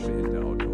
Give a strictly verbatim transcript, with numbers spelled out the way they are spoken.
Porsche hinterauto.